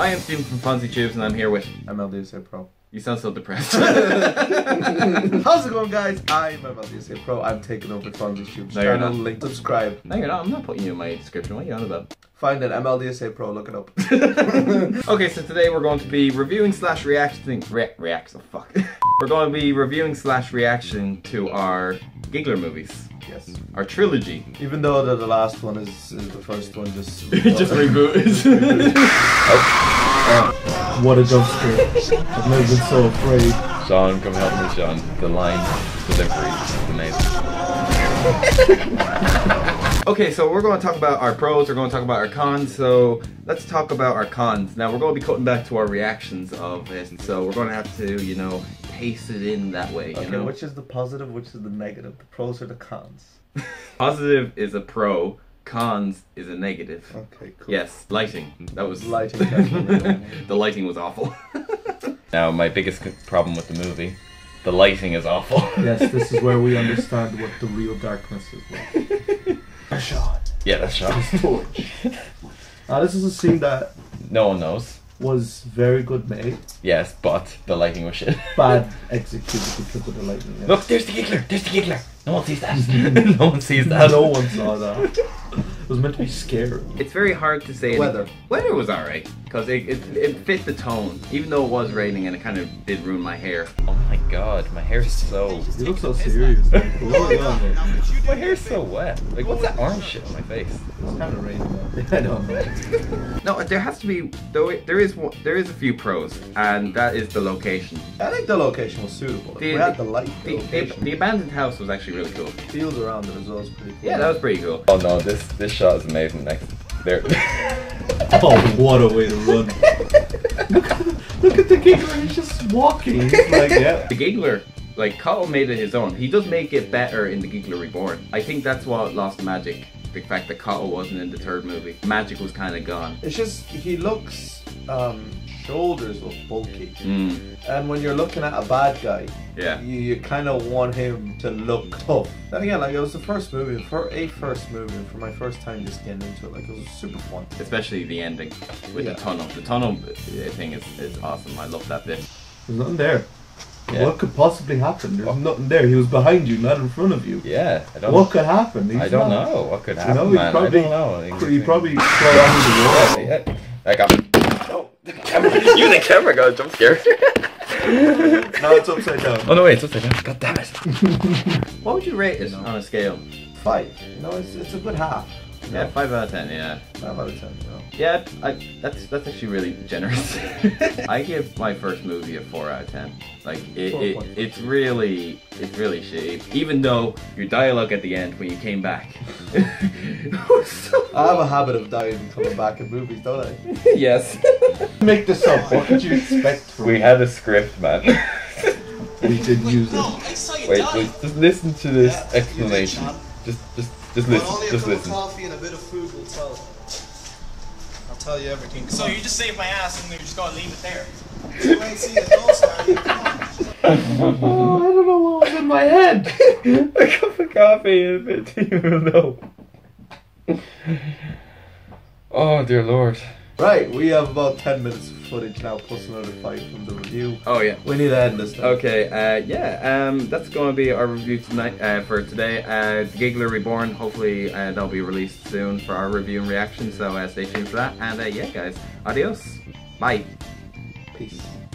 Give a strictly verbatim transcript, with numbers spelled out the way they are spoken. Hi, I'm Steven from Fonzie Tubes, and I'm here with M L D S A Pro. You sound so depressed. How's it going, guys? I'm M L D S A Pro. I'm taking over Fonzie Tubes. No, you're not. Link. Subscribe. No, you're not. I'm not putting you in my description. What are you on about? Find it, M L D S A Pro. Look it up. Okay, so today we're going to be reviewing slash reacting. Re reacts. Oh, fuck. We're going to be reviewing slash reaction to our Giggler movies. Yes. Our trilogy. Even though the, the last one is, is the first one, just just rebooted. Oh. What a jump scare. I've never been so afraid. Sean, come help me, Sean. The line delivery is amazing. Okay, so we're going to talk about our pros, we're going to talk about our cons, so let's talk about our cons. Now, we're going to be cutting back to our reactions of it, so we're going to have to, you know, paste it in that way, you okay, know? Which is the positive, which is the negative? The pros or the cons? Positive is a pro. Cons is a negative. Okay, cool. Yes, lighting. That was lighting. The lighting was awful. Now, my biggest problem with the movie, the lighting is awful. Yes, this is where we understand what the real darkness is like. That's Sean. Yeah, that's Sean. His torch. Now, this is a scene that no one knows was very good made. Yes, but the lighting was shit. Bad executed because of the lighting. Yes. Look, there's the Giggler. There's the Giggler. No one sees that. No one sees that. No one saw that. It was meant to be scary. It's very hard to say. Weather. Anything. Weather was alright because it, it it fit the tone, even though it was raining and it kind of did ruin my hair. Oh my god, my hair's so. You look so serious. Oh, yeah. My hair's so wet. Like, what's that orange shit on my face? It's kind of raining. I know. No, there has to be though. There is one, there is a few pros, and that is the location. I think the location was suitable. The, we had the light. The, the, the, the abandoned house was actually really cool. The field around it as well was pretty cool. Yeah, that was pretty cool. Oh no, this this shot is amazing. Next, there. Oh, what a way to run! Look, look at the Giggler. He's just walking. He's like, yeah. The Giggler. Like, Kato made it his own. He does make it better in the Giggler Reborn. I think that's what lost magic. The fact that Kato wasn't in the third movie. Magic was kind of gone. It's just, he looks, um, shoulders look bulky. Mm. And when you're looking at a bad guy, yeah, you, you kind of want him to look tough. Then again, like, it was the first movie, for a first movie, and for my first time just getting into it, like, it was super fun. Especially the ending with yeah. the tunnel. The tunnel thing is, is awesome. I love that bit. There's nothing there. Yeah. What could possibly happen? There's nothing there. He was behind you, not in front of you. Yeah, I don't. What could happen? He's I don't not, know. What could happen? You know, man. Probably, I don't know. He probably fell off the wall. Yeah, I got. Oh, the camera! You, the camera, got a jump scare. Now it's upside down. Oh no, wait, it's upside down. God damn it! What would you rate this on a scale? Five. You know, it's it's a good half. Yeah, five out of ten. Yeah, five out of ten. No. Yeah, I, that's that's actually really generous. I give my first movie a four out of ten. Like it, it it's really, it's really shitty. Even though your dialogue at the end when you came back, so I have a habit of dying and coming back in movies, don't I? Yes. Make this up. What could you expect from me? We had a script, man. We did use it. Wait, wait, just listen to this explanation. Just, just. Just listen, well, only a just cup listen. Of coffee and a bit of food will tell. I'll tell you everything. So you just saved my ass and you're just gonna leave it there. You ain't seen the ghost, man. Oh, I don't know what was in my head. A cup of coffee and a bit of you will know. Oh dear lord. Right, we have about ten minutes of footage now, plus another five from the review. Oh yeah. We need to end this now. Okay, uh, yeah, um, that's going to be our review tonight, uh, for today. Uh, Giggler Reborn, hopefully uh, that'll be released soon for our review and reaction, so uh, stay tuned for that. And uh, yeah, guys, adios. Bye. Peace.